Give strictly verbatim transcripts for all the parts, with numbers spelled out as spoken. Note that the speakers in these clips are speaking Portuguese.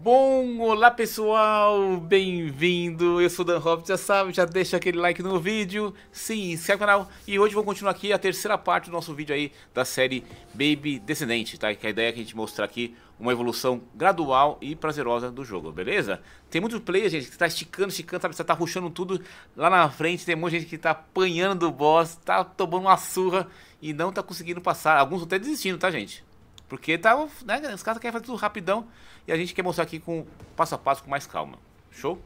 Bom, olá pessoal, bem-vindo, eu sou Dan Robson, já sabe, já deixa aquele like no vídeo, se inscreve no canal. E hoje vamos continuar aqui a terceira parte do nosso vídeo aí da série Baby Descendente, tá? Que a ideia é que a gente mostrar aqui uma evolução gradual e prazerosa do jogo, beleza? Tem muitos players, gente, que tá esticando, esticando, sabe, você tá rushando tudo lá na frente, tem um monte de gente que tá apanhando do boss, tá tomando uma surra e não tá conseguindo passar, alguns até desistindo, tá gente? Porque tá, né, os caras querem fazer tudo rapidão e a gente quer mostrar aqui com passo a passo, com mais calma. Show?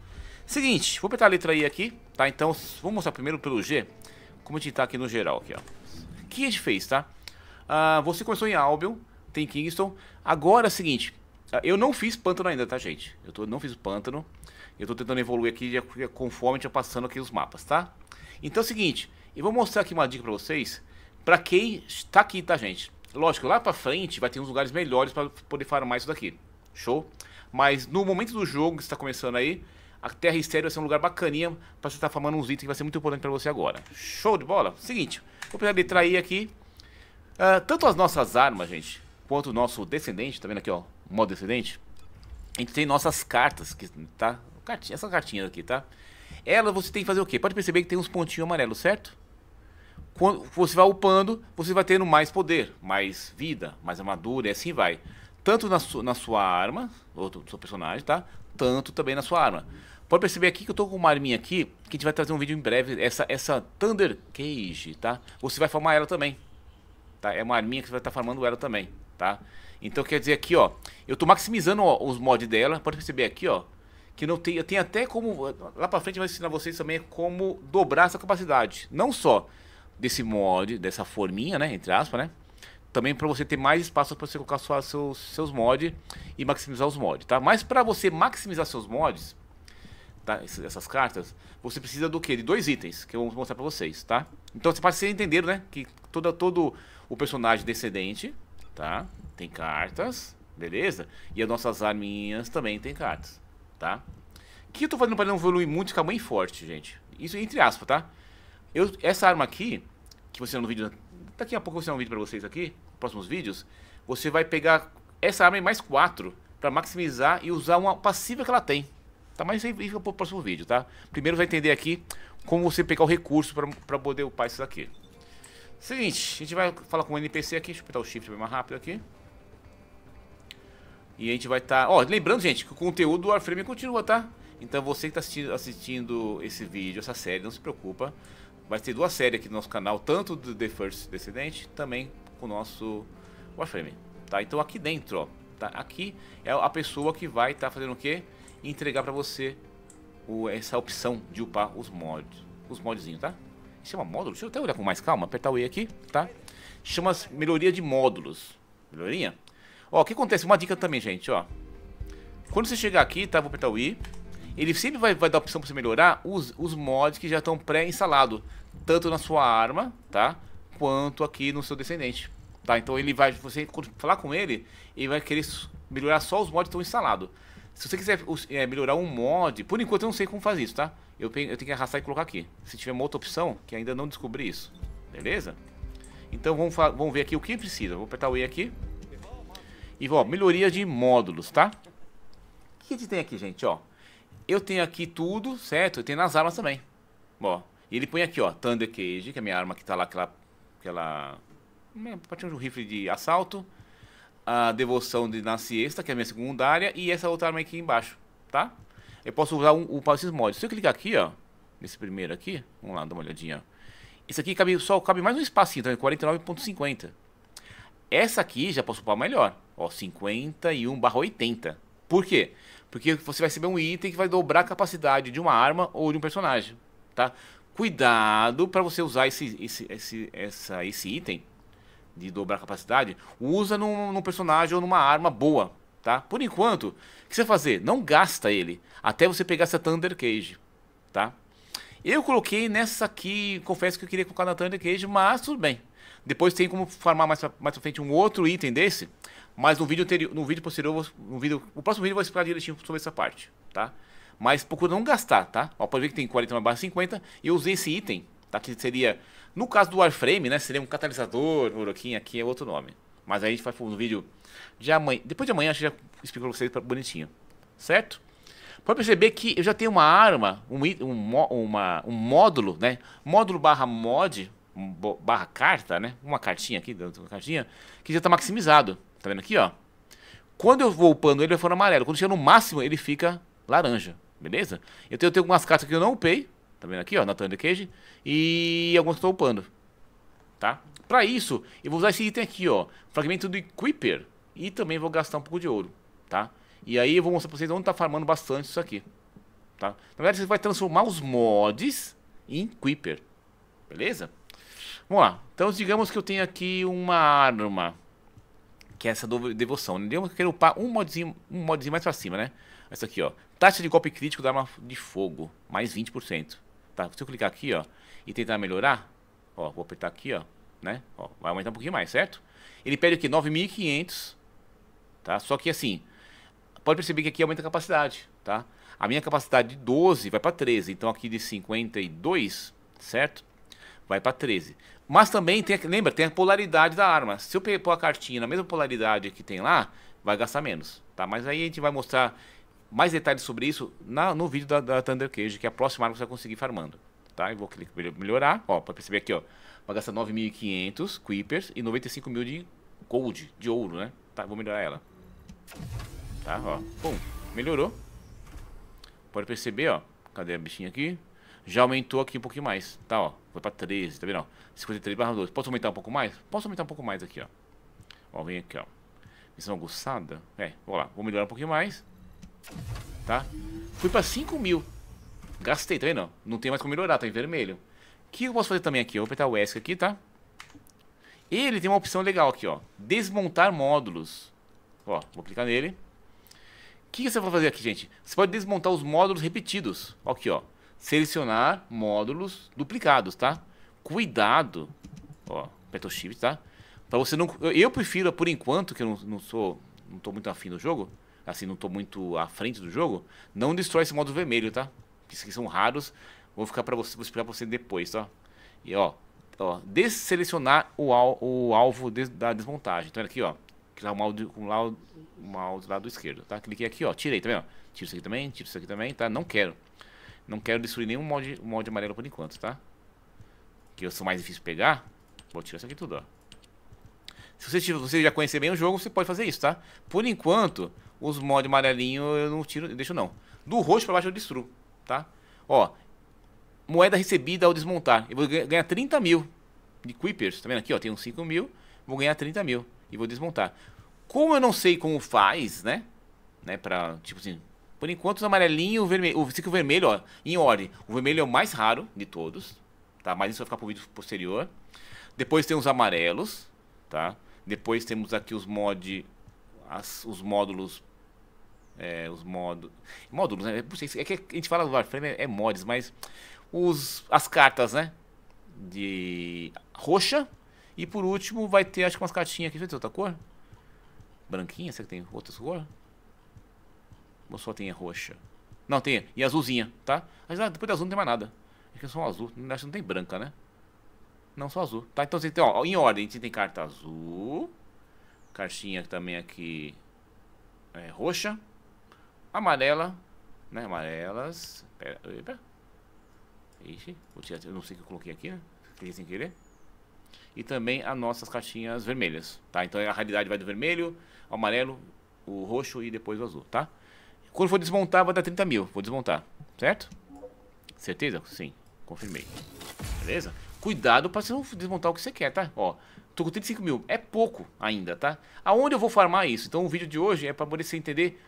Seguinte, vou apertar a letra I aqui, tá? Então, vamos mostrar primeiro pelo G, como a gente tá aqui no geral, aqui, ó. O que a gente fez, tá? Ah, você começou em Albion, tem Kingston. Agora é o seguinte, eu não fiz pântano ainda, tá, gente? Eu tô, não fiz pântano, eu tô tentando evoluir aqui conforme a gente tá passando aqui os mapas, tá? Então é o seguinte, eu vou mostrar aqui uma dica pra vocês, pra quem tá aqui, tá, gente? Lógico, lá pra frente vai ter uns lugares melhores pra poder farmar isso daqui. Show? Mas no momento do jogo que você tá começando aí, a Terra Estéril vai ser um lugar bacaninha pra você estar tá farmando uns itens que vai ser muito importante pra você agora. Show de bola? Seguinte, vou pegar a letra I aqui. Uh, tanto as nossas armas, gente, quanto o nosso descendente, tá vendo aqui, ó, modo descendente? A gente tem nossas cartas, que, tá? Cartinha, essa cartinha aqui, tá? Ela você tem que fazer o quê? Pode perceber que tem uns pontinhos amarelos, certo? Quando você vai upando, você vai tendo mais poder, mais vida, mais armadura, e assim vai. Tanto na, su na sua arma, ou do seu personagem, tá? Tanto também na sua arma. Pode perceber aqui que eu tô com uma arminha aqui, que a gente vai trazer um vídeo em breve, essa, essa Thunder Cage, tá? Você vai farmar ela também, tá? É uma arminha que você vai estar tá farmando ela também, tá? Então quer dizer aqui, ó, eu tô maximizando ó, os mods dela, pode perceber aqui, ó, que não tem, tem até como, lá pra frente eu vou ensinar vocês também como dobrar essa capacidade, não só desse mod, dessa forminha, né, entre aspas, né, também para você ter mais espaço para você colocar sua, seus, seus mods e maximizar os mods, tá? Mas para você maximizar seus mods, tá, essas cartas, você precisa do que? De dois itens, que eu vou mostrar para vocês, tá? Então, vocês entenderam, né, que toda, todo o personagem descendente, tá, tem cartas, beleza? E as nossas arminhas também tem cartas, tá? O que eu tô fazendo para não evoluir muito e ficar bem forte, gente? Isso entre aspas, tá? Eu, essa arma aqui, que você no vídeo, daqui a pouco eu vou um vídeo pra vocês aqui, próximos vídeos, você vai pegar essa arma em mais quatro pra maximizar e usar uma passiva que ela tem, tá? Mas isso aí fica pro próximo vídeo, tá? Primeiro vai entender aqui como você pegar o recurso pra, pra poder upar isso daqui. Seguinte, a gente vai falar com o N P C aqui, deixa eu apertar o shift mais rápido aqui. E a gente vai estar, tá... ó, lembrando gente, que o conteúdo do Warframe continua, tá? Então você que tá assistindo, assistindo esse vídeo, essa série, não se preocupa. Vai ter duas séries aqui no nosso canal, tanto do The First Descendant, também com o nosso Warframe, tá? Então aqui dentro, ó, tá? Aqui é a pessoa que vai estar tá fazendo o quê? Entregar pra você o, essa opção de upar os mods, os modzinhos, tá? Chama módulo, deixa eu até olhar com mais calma, apertar o E aqui, tá? Chama melhoria de módulos, melhorinha? Ó, o que acontece? Uma dica também, gente, ó. Quando você chegar aqui, tá? Vou apertar o I. Ele sempre vai, vai dar a opção para você melhorar os, os mods que já estão pré-instalados, tanto na sua arma, tá? Quanto aqui no seu descendente, tá? Então ele vai, você quando falar com ele, ele vai querer melhorar só os mods que estão instalados. Se você quiser é, melhorar um mod, por enquanto eu não sei como fazer isso, tá? Eu, eu tenho que arrastar e colocar aqui. Se tiver uma outra opção, que ainda não descobri isso, beleza? Então vamos, vamos ver aqui o que precisa. Vou apertar o E aqui. E ó, melhoria de módulos, tá? O que a gente tem aqui, gente, ó? Eu tenho aqui tudo, certo? Eu tenho nas armas também. Ó, ele põe aqui, ó, Thunder Cage, que é a minha arma que tá lá, aquela... aquela partiu de um rifle de assalto. A devoção de na siesta, que é a minha secundária. E essa outra arma aqui embaixo, tá? Eu posso usar um, um, esses mods. Se eu clicar aqui, ó, nesse primeiro aqui. Vamos lá, dá uma olhadinha. Esse aqui cabe, só cabe mais um espacinho, então é quarenta e nove ponto cinquenta. Essa aqui já posso upar melhor. Ó, cinquenta e um barra oitenta. Por quê? Porque você vai receber um item que vai dobrar a capacidade de uma arma ou de um personagem, tá? Cuidado para você usar esse, esse, esse, essa, esse item de dobrar a capacidade. Usa num, num personagem ou numa arma boa, tá? Por enquanto, o que você vai fazer? Não gasta ele até você pegar essa Thunder Cage, tá? Eu coloquei nessa aqui, confesso que eu queria colocar na Thunder Cage, mas tudo bem. Depois tem como farmar mais pra, mais pra frente um outro item desse. Mas no vídeo anterior, no vídeo posterior, no vídeo, o próximo vídeo eu vou explicar direitinho sobre essa parte, tá? Mas procura não gastar, tá? Ó, pode ver que tem quarenta e nove barra cinquenta e eu usei esse item, tá? Que seria, no caso do Warframe, né? Seria um catalisador, um aqui é outro nome. Mas aí a gente vai no vídeo de amanhã, depois de amanhã acho que já explico pra vocês pra, bonitinho. certo? Pode perceber que eu já tenho uma arma, um, um, uma, um módulo, né? Módulo barra mod, barra carta, né? Uma cartinha aqui, uma cartinha, que já está maximizado. Tá vendo aqui, ó? Quando eu vou upando ele, ele vai ficando amarelo. Quando chega no máximo, ele fica laranja, beleza? Eu tenho, eu tenho algumas cartas que eu não upei, tá vendo aqui, ó? Na Thunder Cage. E algumas que estou upando, tá? Pra isso, eu vou usar esse item aqui, ó. Fragmento do Kuiper. E também vou gastar um pouco de ouro, tá? E aí eu vou mostrar pra vocês onde tá farmando bastante isso aqui, tá? Na verdade, você vai transformar os mods em Kuiper, beleza? Vamos lá. Então, digamos que eu tenho aqui uma arma, que é essa do devoção, né? Eu quero upar um modzinho, um modzinho mais pra cima, né? Essa aqui, ó. Taxa de golpe crítico da arma de fogo, mais vinte por cento, tá? Se eu clicar aqui, ó, e tentar melhorar, ó, vou apertar aqui, ó, né? Ó, vai aumentar um pouquinho mais, certo? Ele pede aqui nove mil e quinhentos, tá? Só que assim, pode perceber que aqui aumenta a capacidade, tá? A minha capacidade de doze vai para treze, então aqui de cinquenta e dois, certo? Vai para treze. Mas também, tem, lembra, tem a polaridade da arma. Se eu pôr a cartinha na mesma polaridade que tem lá, vai gastar menos, tá? Mas aí a gente vai mostrar mais detalhes sobre isso na, no vídeo da, da Thunder Cage, que é a próxima arma que você vai conseguir farmando, tá? Eu vou clicar melhorar, ó, para perceber aqui, ó. Vai gastar nove mil e quinhentos Kuipers e noventa e cinco mil de gold, de ouro, né? Tá, vou melhorar ela. Tá, ó. Bom, melhorou. Pode perceber, ó. Cadê a bichinha aqui? Já aumentou aqui um pouquinho mais. Tá, ó. Foi pra treze, tá vendo? Ó? cinquenta e três barra dois. Posso aumentar um pouco mais? Posso aumentar um pouco mais aqui, ó. Ó, vem aqui, ó. Missão aguçada. É, vou lá. Vou melhorar um pouquinho mais. Tá? Fui pra cinco mil. Gastei, tá vendo? Não tem mais como melhorar, tá em vermelho. O que eu posso fazer também aqui? Eu vou apertar o ESC aqui, tá? Ele tem uma opção legal aqui, ó. Desmontar módulos. Ó, vou clicar nele. O que, que você vai fazer aqui, gente? Você pode desmontar os módulos repetidos. Ó, aqui, ó. Selecionar módulos duplicados, tá? Cuidado. Ó, aperta o Shift, tá? Pra você não... Eu prefiro, por enquanto, que eu não, não sou... Não tô muito afim do jogo. Assim, não tô muito à frente do jogo. Não destrói esse módulo vermelho, tá? Esses aqui são raros. Vou ficar para você, vou explicar para você depois, tá? E ó, ó, desselecionar o, al, o alvo de, da desmontagem. Então aqui, ó, que lá o mouse, o mouse, o mouse do lado esquerdo, tá? Cliquei aqui, ó, tirei, tá vendo? Tiro isso aqui também, tiro isso aqui também, tá? Não quero, não quero destruir nenhum mod, mod amarelo por enquanto, tá? Que eu sou mais difícil de pegar. Vou tirar isso aqui tudo, ó. Se você, tiver, você já conhecer bem o jogo, você pode fazer isso, tá? Por enquanto, os mods amarelinhos eu não tiro, eu deixo não. Do roxo para baixo eu destruo, tá? Ó. Moeda recebida ao desmontar. Eu vou ganhar trinta mil de Kuipers. Tá vendo aqui, ó? Tem uns cinco mil. Vou ganhar trinta mil. E vou desmontar. Como eu não sei como faz, né? Né? Pra, tipo assim... Por enquanto, os amarelinhos e o vermelho... O ciclo vermelho, ó. Em ordem. O vermelho é o mais raro de todos. Tá? Mas isso vai ficar pro vídeo posterior. Depois tem os amarelos. Tá? Depois temos aqui os mod... As, os módulos... É, os mod... Módulos, né? É que a gente fala do Warframe, é, é mods, mas... Os, as cartas, né? De roxa. E por último vai ter, acho que umas cartinhas aqui. Deixa eu ver outra cor. Branquinha, será que tem outras cores? Ou só tem a roxa? Não, tem. E azulzinha, tá? Mas ah, depois da azul não tem mais nada. Acho que é só azul. Acho que não tem branca, né? Não, só azul. Tá, então você tem, ó, em ordem. A gente tem carta azul. Cartinha também aqui. É, roxa. Amarela. Né? Amarelas. Pera, pera. Ixi, vou tirar, eu não sei o que eu coloquei aqui, né? Cliquei sem querer. E também as nossas caixinhas vermelhas, tá? Então a raridade vai do vermelho, ao amarelo, o roxo e depois o azul, tá? Quando for desmontar, vai dar trinta mil. Vou desmontar, certo? Certeza? Sim, confirmei. Beleza? Cuidado pra você não desmontar o que você quer, tá? Ó, tô com trinta e cinco mil, é pouco ainda, tá? Aonde eu vou farmar isso? Então o vídeo de hoje é pra poder você entender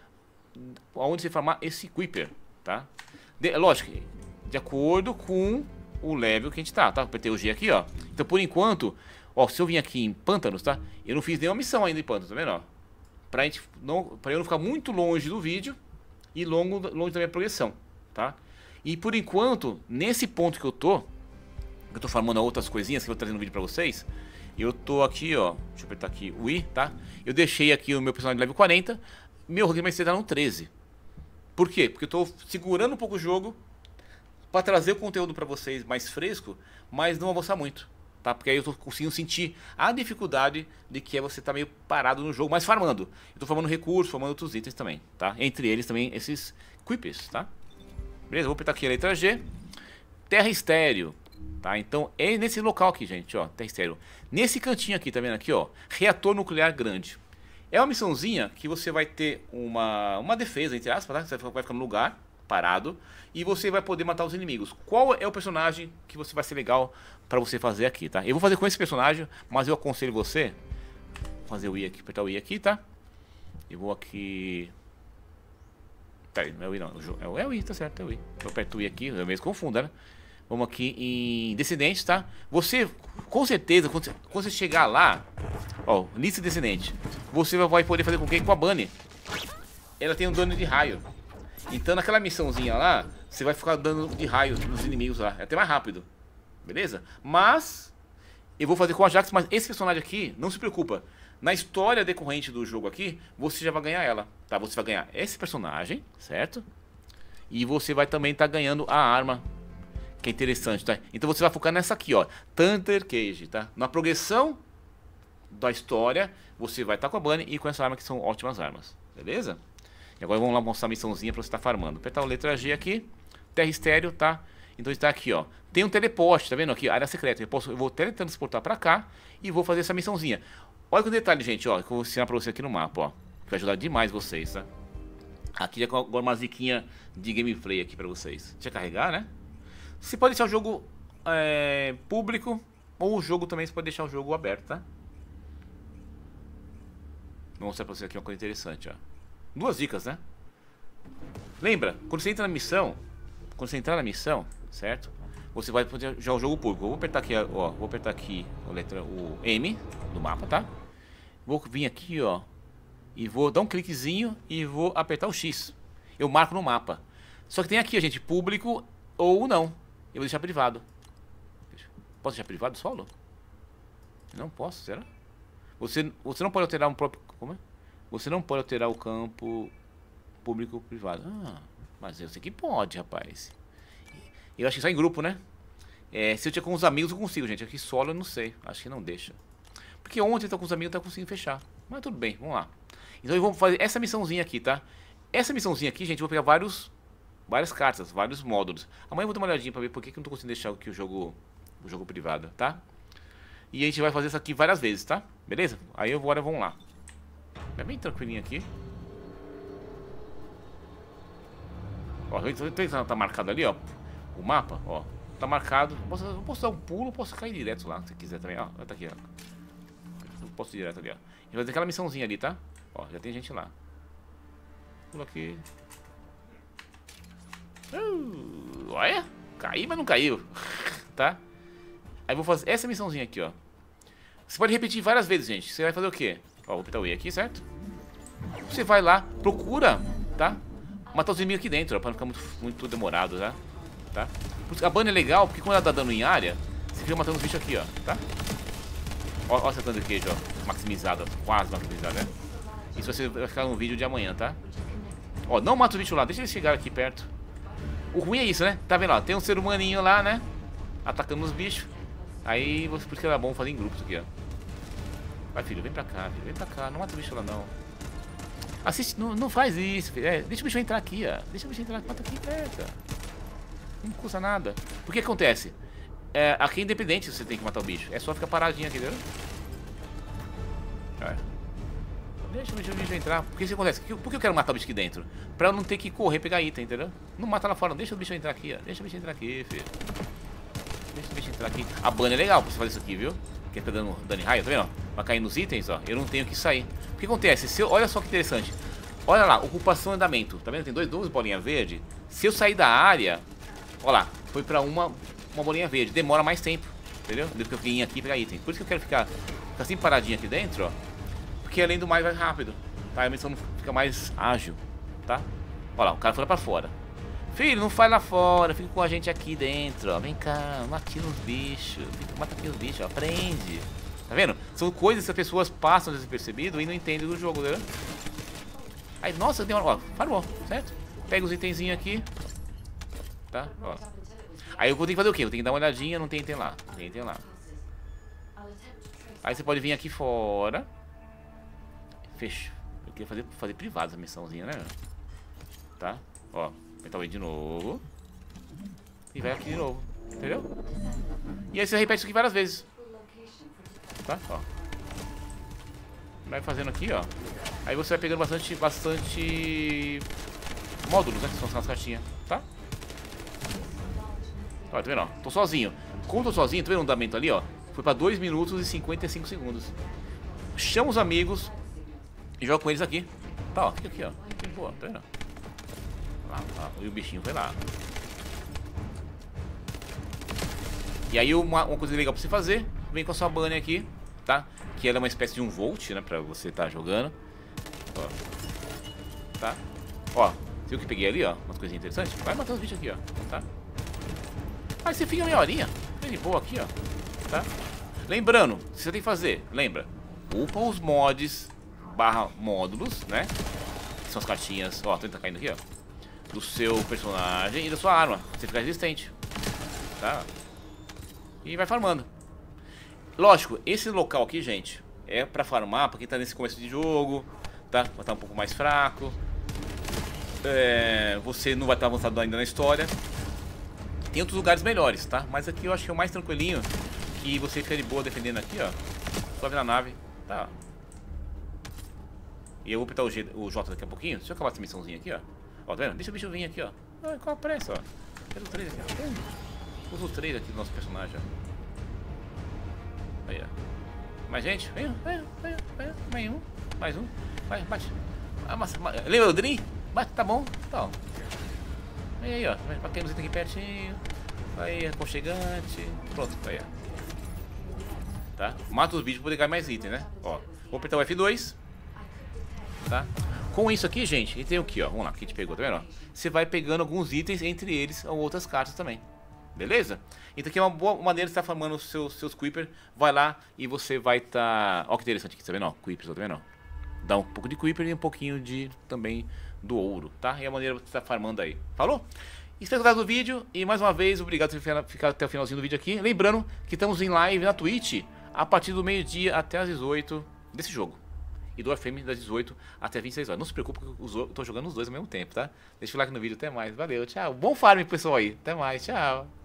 aonde você farmar esse Kuiper, tá? De, lógico que... De acordo com o level que a gente tá, tá? Apertei o G aqui, ó. Então, por enquanto, ó, se eu vim aqui em pântanos, tá? Eu não fiz nenhuma missão ainda em pântanos, tá vendo, ó? Pra, gente não, pra eu não ficar muito longe do vídeo e longo, longe da minha progressão, tá? E por enquanto, nesse ponto que eu tô, que eu tô farmando outras coisinhas que eu vou trazer no vídeo pra vocês, eu tô aqui, ó. Deixa eu apertar aqui o I, tá? Eu deixei aqui o meu personagem de level quarenta, meu ranking vai ser no treze. Por quê? Porque eu tô segurando um pouco o jogo, para trazer o conteúdo para vocês mais fresco, mas não avançar muito, tá? Porque aí eu tô conseguindo sentir a dificuldade de que é você tá meio parado no jogo, mas farmando. Eu tô farmando recursos, farmando outros itens também, tá? Entre eles também esses Kuipers, tá? Beleza, vou apertar aqui a letra G. Terra Estéril, tá? Então é nesse local aqui, gente, ó, Terra Estéril. Nesse cantinho aqui, tá vendo aqui, ó? Reator nuclear grande. É uma missãozinha que você vai ter uma, uma defesa, entre aspas, tá? Você vai ficar no lugar parado e você vai poder matar os inimigos. Qual é o personagem que você vai ser legal pra você fazer aqui, tá? Eu vou fazer com esse personagem, mas eu aconselho você fazer o I aqui, apertar o I aqui, tá? Eu vou aqui... Tá, não é o I não, é o, é o I, tá certo, é o I. Eu aperto o I aqui, eu mesmo confundo, né? Vamos aqui em descendente, tá? Você, com certeza, quando você, quando você chegar lá, ó, lista de descendente, você vai poder fazer com quem? Com a Bunny. Ela tem um dano de raio. Então naquela missãozinha lá, você vai ficar dando de raio nos inimigos lá. É até mais rápido. Beleza? Mas, eu vou fazer com a Jax, mas esse personagem aqui, não se preocupa. Na história decorrente do jogo aqui, você já vai ganhar ela, tá? Você vai ganhar esse personagem, certo? E você vai também estar tá ganhando a arma, que é interessante, tá? Então você vai focar nessa aqui, ó, Thunder Cage, tá? Na progressão da história, você vai estar tá com a Bunny e com essa arma, que são ótimas armas, beleza? E agora vamos lá mostrar a missãozinha pra você estar tá farmando. Apertar a letra G aqui, Terra Estéril, tá? Então está aqui, ó. Tem um teleporte, tá vendo aqui? Área secreta. Eu, posso, eu vou teletransportar pra cá e vou fazer essa missãozinha. Olha que detalhe, gente, ó, que eu vou ensinar pra você aqui no mapa, ó. Que vai ajudar demais vocês, tá? Aqui já agora uma ziquinha de gameplay aqui pra vocês. Deixa eu carregar, né? Você pode deixar o jogo é, público, ou o jogo também você pode deixar o jogo aberto, tá? Vou mostrar pra você aqui uma coisa interessante, ó. Duas dicas, né? Lembra, quando você entra na missão, quando você entrar na missão, certo? Você vai poder já o jogo público. Eu vou apertar aqui, ó, vou apertar aqui a letra, o M do mapa, tá? Vou vir aqui, ó, e vou dar um cliquezinho e vou apertar o X. Eu marco no mapa. Só que tem aqui, gente, público ou não. Eu vou deixar privado. Posso deixar privado solo? Não posso, será? Você, você não pode alterar um próprio... Como é? Você não pode alterar o campo público ou privado. Ah, mas eu sei que pode, rapaz. Eu acho que só em grupo, né? É, se eu tiver com os amigos eu consigo, gente. Aqui solo eu não sei. Acho que não deixa. Porque ontem eu tô com os amigos eu tava conseguindo fechar. Mas tudo bem, vamos lá. Então eu vou fazer essa missãozinha aqui, tá? Essa missãozinha aqui, gente, eu vou pegar vários... Várias cartas, vários módulos. Amanhã eu vou dar uma olhadinha pra ver por que eu não tô conseguindo deixar aqui o jogo, o jogo privado, tá? E a gente vai fazer isso aqui várias vezes, tá? Beleza? Aí eu vou, agora vamos lá. É bem tranquilinho aqui. Ó, tá marcado ali, ó. O mapa, ó. Tá marcado. Eu posso, eu posso dar um pulo, posso cair direto lá, se quiser também. Ó, tá aqui, ó. Eu posso ir direto ali, ó. A gente vai fazer aquela missãozinha ali, tá? Ó, já tem gente lá. Pula aqui. Uh, olha, caiu, mas não caiu. Tá? Aí vou fazer essa missãozinha aqui, ó. Você pode repetir várias vezes, gente. Você vai fazer o quê? Ó, vou apertar o E aqui, certo? Você vai lá, procura, tá? Matar os inimigos aqui dentro, ó, pra não ficar muito, muito demorado, tá? Tá? A banda é legal, porque quando ela tá dando em área, você fica matando os bichos aqui, ó, tá? Ó, ó essa Thunder Cage, ó, maximizada, quase maximizada, né? Isso vai, ser, vai ficar no vídeo de amanhã, tá? Ó, não mata os bichos lá, deixa eles chegarem aqui perto. O ruim é isso, né? Tá vendo, ó, tem um ser humaninho lá, né? Atacando os bichos. Aí, por isso que era bom fazer em grupos aqui, ó. Vai, filho, vem pra cá, filho, vem pra cá. Não mata o bicho lá, não. Assiste, não, não faz isso, filho. É, deixa o bicho entrar aqui, ó. Deixa o bicho entrar aqui, mata aqui, pega. Não custa nada. O que acontece? É, aqui é independente se você tem que matar o bicho. É só ficar paradinho aqui, entendeu? É. Deixa o bicho entrar. Porque isso acontece. Por que eu quero matar o bicho aqui dentro? Pra eu não ter que correr pegar item, entendeu? Não mata lá fora, não. Deixa o bicho entrar aqui, ó. Deixa o bicho entrar aqui, filho. Deixa o bicho entrar aqui. A banda é legal pra você fazer isso aqui, viu? Porque tá dando dano em raio, tá vendo? Ó? Vai cair nos itens, ó. Eu não tenho que sair. O que acontece? Se eu... Olha só que interessante. Olha lá, ocupação e andamento. Tá vendo? Tem dois, duas bolinhas verdes. Se eu sair da área. Olha lá, foi pra uma, uma bolinha verde. Demora mais tempo, entendeu? Depois que eu vim aqui pegar item. Por isso que eu quero ficar, ficar assim paradinho aqui dentro, ó. Porque além do mais vai rápido, tá? A missão não fica mais ágil, tá? Olha lá, o cara foi lá pra fora. Filho, não faz lá fora, fica com a gente aqui dentro, ó. Vem cá, matando os bichos, mata aqui os bichos, ó. Aprende. Tá vendo? São coisas que as pessoas passam despercebido e não entendem do jogo, né? Aí, nossa, tem uma... Ó, farmou, certo? Pega os itenzinhos aqui, tá? Ó. Aí eu vou ter que fazer o quê? Eu tenho que dar uma olhadinha, não tem item lá. Não tem item lá. Aí você pode vir aqui fora. Fecha. Eu queria fazer, fazer privado essa missãozinha, né? Tá? Ó, então vem de novo. E vai aqui de novo. Entendeu? E aí você repete isso aqui várias vezes. Tá? Ó. Vai fazendo aqui, ó. Aí você vai pegando bastante, bastante módulos, né? Que são as caixinhas, tá? Ó, tá vendo, ó? Tô sozinho. Como tô sozinho, tô vendo o andamento ali, ó. Foi pra dois minutos e cinquenta e cinco segundos. Chama os amigos e joga com eles aqui. Tá, ó. Fica aqui, ó. Boa, tá vendo? Lá, lá. E o bichinho foi lá. E aí uma, uma coisa legal pra você fazer, vem com a sua Bunny aqui, tá? Que ela é uma espécie de um Volt, né? Pra você tá jogando. Ó. Tá? Ó. Viu que peguei ali, ó? Umas coisinhas interessantes. Vai matar os bichos aqui, ó. Tá? Aí você fica meia horinha. Bem de boa aqui, ó. Tá? Lembrando, o que você tem que fazer, lembra, upa os mods barra módulos, né? Que são as cartinhas, ó, tá caindo aqui, ó, do seu personagem e da sua arma, você fica resistente, tá? E vai farmando. Lógico, esse local aqui, gente, é pra farmar pra quem tá nesse começo de jogo, tá? Vai estar um pouco mais fraco, é, você não vai estar avançado ainda na história. Tem outros lugares melhores, tá? Mas aqui eu acho que é o mais tranquilinho. E você fica de boa defendendo aqui, ó. Sobe na nave. Tá. E eu vou apertar o, G, o J daqui a pouquinho. Deixa eu acabar essa missãozinha aqui, ó. Ó, tá vendo? Deixa o bicho vir aqui, ó. Ah, qual a pressa, ó. Pega o três aqui, ó. Usa o três aqui do nosso personagem, ó. Aí, ó. Mais gente. Vem, vem, vem, vem. Mais um. Mais um. Vai, bate. Ah, mas, mas, lembra o Dream? Bate, tá bom. Tá, ó. E aí, ó. Batemos aqui pertinho. Aí, aconchegante. Pronto, aí, ó. Tá? Mata os bichos pra poder ganhar mais item, né? Ó, vou apertar o F dois. Tá? Com isso aqui, gente, e tem o que, ó? Vamos lá, que a gente pegou, tá vendo? Ó? Você vai pegando alguns itens, entre eles ou outras cartas também. Beleza? Então aqui é uma boa maneira de estar farmando os seus, seus Kuiper. Vai lá e você vai estar... Tá... Ó que interessante aqui, tá vendo? Ó, Kuiper, tá vendo? Ó? Dá um pouco de Kuiper e um pouquinho de... também do ouro, tá? É a maneira de você estar farmando aí. Falou? Espero que tenham gostado do vídeo. E mais uma vez, obrigado por ficar até o finalzinho do vídeo aqui. Lembrando que estamos em live na Twitch a partir do meio-dia até as dezoito desse jogo. E do Warframe das dezoito até vinte e seis horas. Não se preocupe que eu tô jogando os dois ao mesmo tempo, tá? Deixa eu like no vídeo. Até mais. Valeu, tchau. Bom farm, pessoal aí. Até mais, tchau.